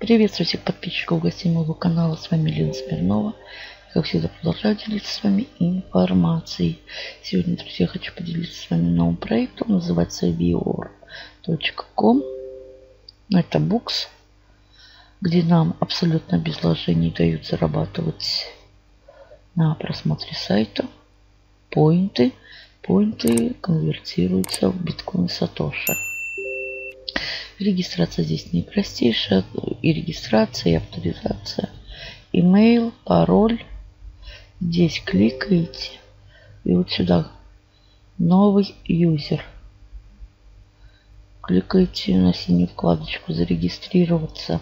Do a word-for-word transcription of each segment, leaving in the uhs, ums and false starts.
Приветствую всех подписчиков, гостей моего канала. С вами Елена Смирнова. Как всегда, продолжаю делиться с вами информацией. Сегодня, друзья, хочу поделиться с вами новым проектом. Называется WiOur точка ком. Это букс, где нам абсолютно без вложений дают зарабатывать на просмотре сайта. Поинты. Поинты конвертируются в биткоин Сатоши. Регистрация здесь не простейшая. И регистрация, и авторизация. Имейл, пароль. Здесь кликаете. И вот сюда. Новый юзер. Кликаете на синюю вкладочку «Зарегистрироваться».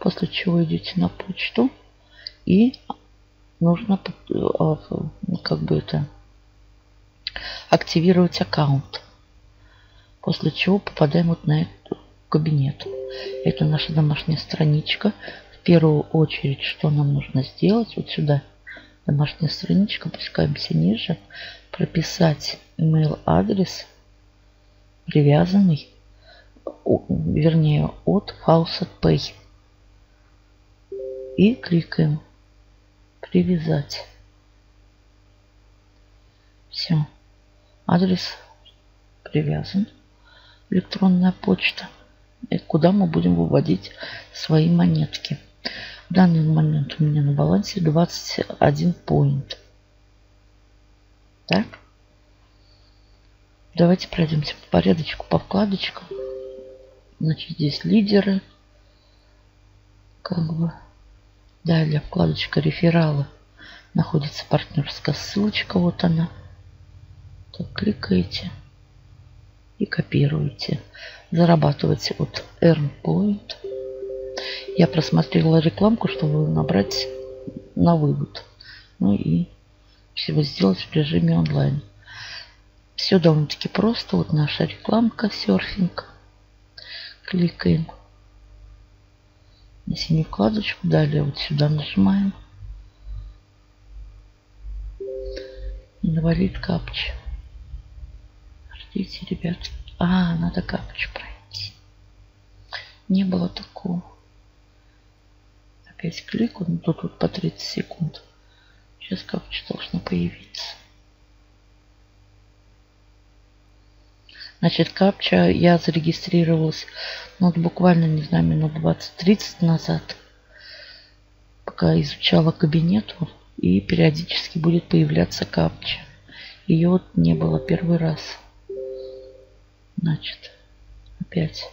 После чего идете на почту. И нужно как бы это активировать аккаунт. После чего попадаем вот на этот кабинет. Это наша домашняя страничка. В первую очередь, что нам нужно сделать? Вот сюда домашняя страничка. Опускаемся ниже. Прописать email-адрес, привязанный, вернее, от FaucetPay. И кликаем «Привязать». Все. Адрес привязан. Электронная почта, куда мы будем выводить свои монетки. В данный момент у меня на балансе двадцать один поинт. Так. Давайте пройдемся по порядочку, по вкладочкам. Значит, здесь лидеры. Как бы. Далее вкладочка рефералы. Находится партнерская ссылочка. Вот она. Так, кликаете. И копируете. Зарабатывайте от EarnPoint. Я просмотрела рекламку, чтобы набрать на вывод. Ну и всего сделать в режиме онлайн. Все довольно-таки просто. Вот наша рекламка, серфинг. Кликаем на синюю вкладочку. Далее вот сюда нажимаем. Инвалид капча. Видите, ребят. А, надо капочку пройти. Не было такого. Опять клик. Он тут вот по тридцать секунд. Сейчас капочка должна появиться. Значит, капча, я зарегистрировалась вот буквально, не знаю, минут двадцать-тридцать назад. Пока изучала кабинет. И периодически будет появляться капча. Ее вот не было первый раз. Значит, опять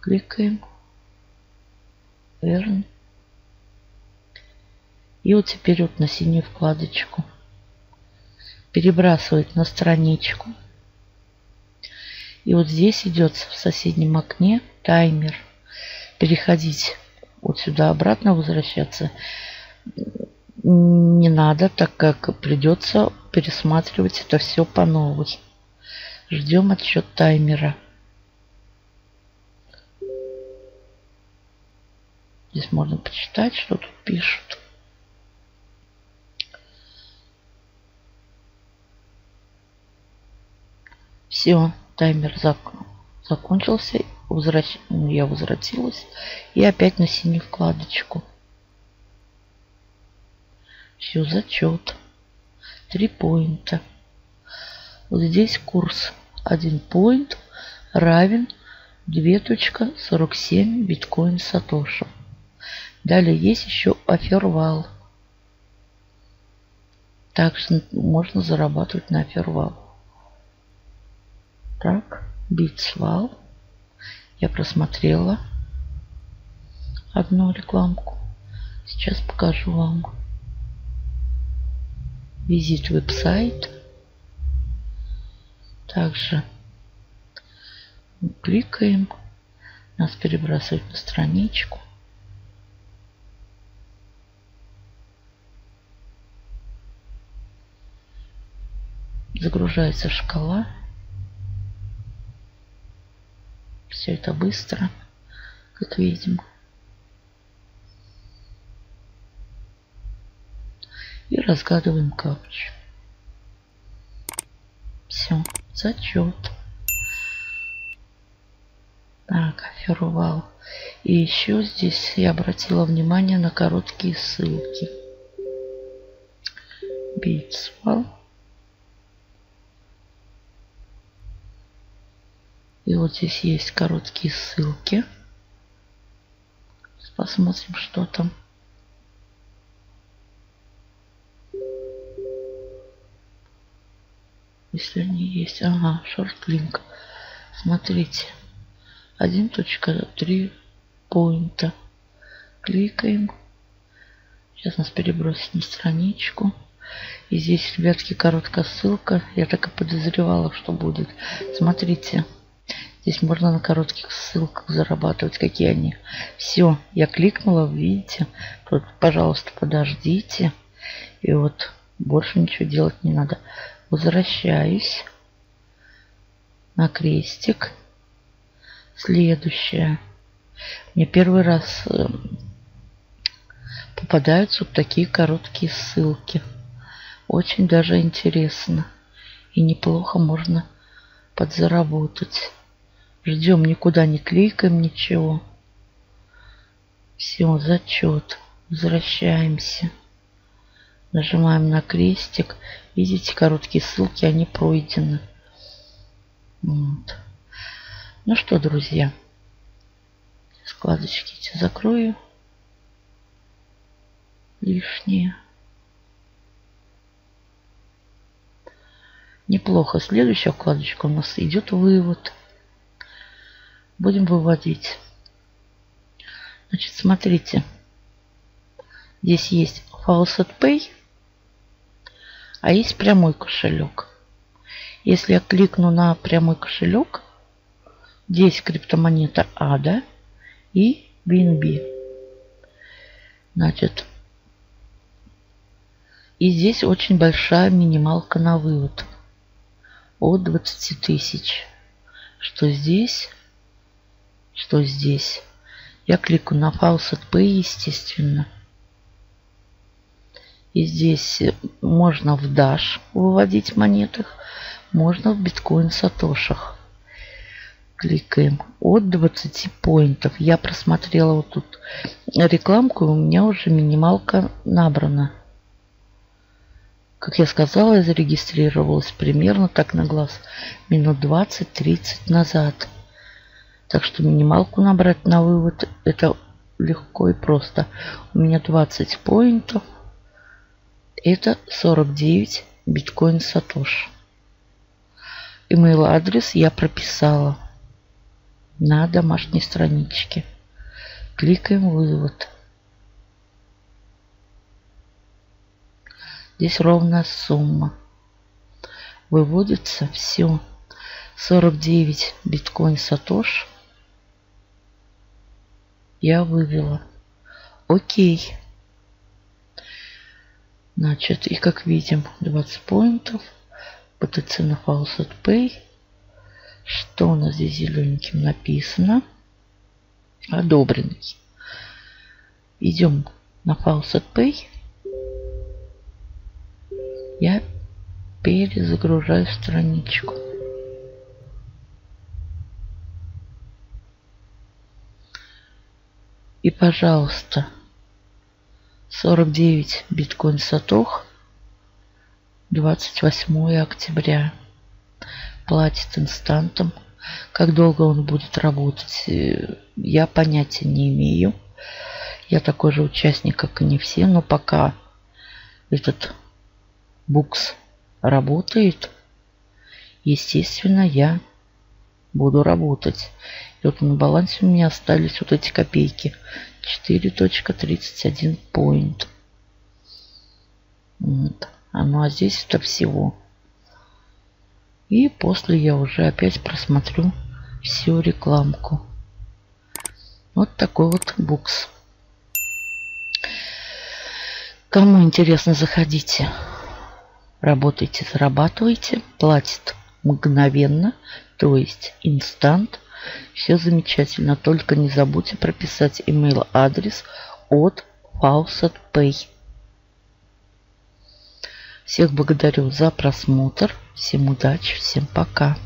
кликаем. Верно. И вот теперь вот на синюю вкладочку. Перебрасывает на страничку. И вот здесь идет в соседнем окне таймер. Переходить вот сюда обратно, возвращаться не надо, так как придется пересматривать это все по новой. Ждем отсчет таймера. Здесь можно почитать, что тут пишут. Все, таймер закон... закончился. Возвращ... Я возвратилась. И опять на синюю вкладочку. Все, зачет. Три поинта. Вот здесь курс. один поинт равен две точка сорок семь биткоин Сатоши. Далее есть еще офервал. Также можно зарабатывать на офервал. Так, Bitswap. Я просмотрела одну рекламку. Сейчас покажу вам. Визит веб-сайт. Также кликаем. Нас перебрасывает на страничку. Загружается шкала. Все это быстро, как видим. И разгадываем капчу. Все. Зачет. Так. формировал. И еще здесь я обратила внимание на короткие ссылки. Bitswap. И вот здесь есть короткие ссылки. Посмотрим, что там. Если они есть. Ага, шорт-линк. Смотрите. один точка три поинта. Кликаем. Сейчас нас перебросит на страничку. И здесь, ребятки, короткая ссылка. Я так и подозревала, что будет. Смотрите. Здесь можно на коротких ссылках зарабатывать, какие они. Все, я кликнула, видите. Тут, пожалуйста, подождите. И вот больше ничего делать не надо. Возвращаюсь на крестик. Следующее. Мне первый раз попадаются вот такие короткие ссылки. Очень даже интересно. И неплохо можно подзаработать. Ждем, никуда не кликаем, ничего. Все, зачет. Возвращаемся. Нажимаем на крестик. Видите, короткие ссылки, они пройдены. Вот. Ну что, друзья. Складочки эти закрою. Лишние. Неплохо. Следующая вкладочка у нас идет вывод. Будем выводить. Значит, смотрите. Здесь есть FaucetPay, а есть прямой кошелек. Если я кликну на прямой кошелек, здесь криптомонета Ада и би эн би. Значит, и здесь очень большая минималка на вывод. От двадцати тысяч. Что здесь? Что здесь? Я кликаю на FaucetPay, естественно. И здесь можно в Dash выводить монетах, можно в Bitcoin Сатошах. Кликаем. От двадцати поинтов. Я просмотрела вот тут рекламку, и у меня уже минималка набрана. Как я сказала, я зарегистрировалась примерно так на глаз минут двадцать-тридцать назад. Так что минималку набрать на вывод это легко и просто. У меня двадцать поинтов. Это сорок девять биткоин сатош. Имейл-адрес я прописала на домашней страничке. Кликаем вывод. Здесь ровная сумма. Выводится все. сорок девять биткоин сатош. Я вывела. Окей. Значит, и как видим, двадцать поинтов. ПТЦ на FaucetPay. Что у нас здесь зелененьким написано? Одобренный. Идем на FaucetPay. Я перезагружаю страничку. И, пожалуйста, сорок девять биткоин сатох, двадцать восьмое октября. Платит инстантом. Как долго он будет работать, я понятия не имею. Я такой же участник, как и не все, но пока этот букс работает, естественно, я буду работать. И вот на балансе у меня остались вот эти копейки. четыре точка тридцать один поинт. Вот. А ну а здесь это всего. И после я уже опять просмотрю всю рекламку. Вот такой вот букс. Кому интересно, заходите. Работайте, зарабатывайте. Платит мгновенно, то есть инстант. Все замечательно. Только не забудьте прописать имейл-адрес от FaucetPay. Всех благодарю за просмотр. Всем удачи, всем пока.